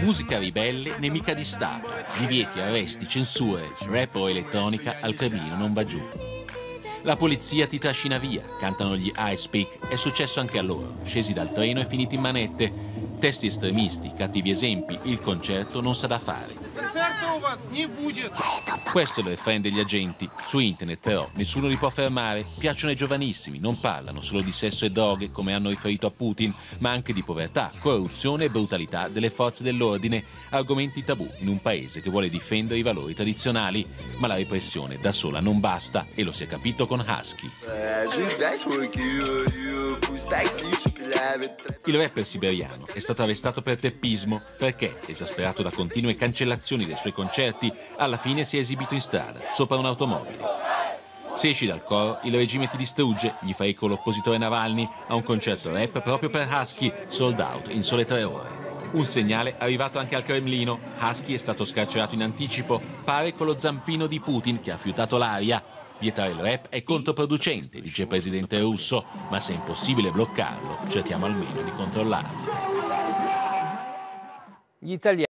Musica ribelle, nemica di Stato, divieti, arresti, censure, rap o elettronica al cremino non va giù. La polizia ti trascina via, cantano gli IC3PEAK, è successo anche a loro, scesi dal treno e finiti in manette, testi estremisti, cattivi esempi, il concerto non sa da fare. Questo è il refrain degli agenti, su internet però nessuno li può fermare, piacciono ai giovanissimi, non parlano solo di sesso e droghe come hanno riferito a Putin, ma anche di povertà, corruzione e brutalità delle forze dell'ordine, argomenti tabù in un paese che vuole difendere i valori tradizionali, ma la repressione da sola non basta e lo si è capito con Husky. Il rapper siberiano è stato arrestato per teppismo perché, esasperato da continue cancellazioni dei suoi concerti, alla fine si è esibito in strada, sopra un'automobile. Se esci dal coro, il regime ti distrugge, gli fa eco l'oppositore Navalny a un concerto rap proprio per Husky, sold out in sole 3 ore. Un segnale arrivato anche al Cremlino, Husky è stato scarcerato in anticipo, pare con lo zampino di Putin che ha fiutato l'aria. Vietare il rap è controproducente, dice il presidente russo, ma se è impossibile bloccarlo, cerchiamo almeno di controllarlo.